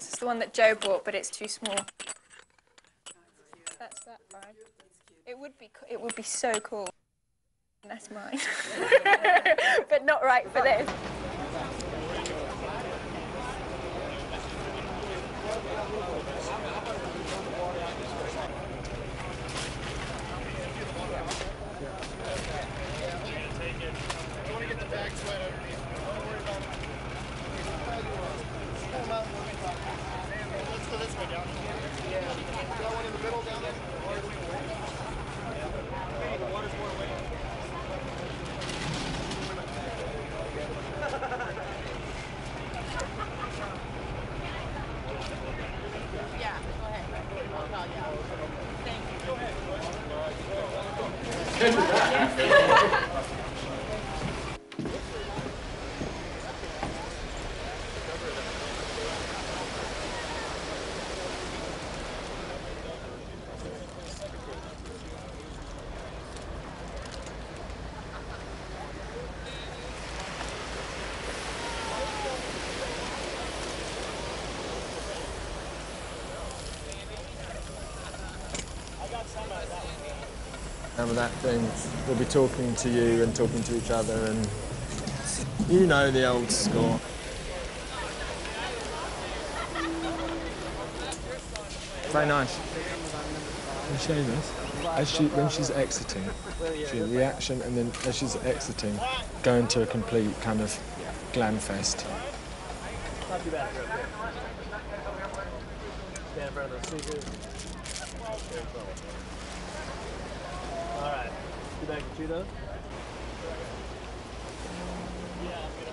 This is the one that Joe bought, but it's too small. That's that vibe. It would be so cool. That's mine. But not right for this. Remember that thing, we'll be talking to you and talking to each other, and you know the old score. Very nice. Can you show this? As when she's exiting, she reaction, and then as she's exiting, going to a complete kind of glam fest. All right. You back to you though? Yeah.